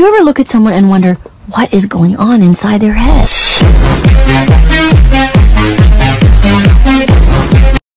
Do you ever look at someone and wonder what is going on inside their head?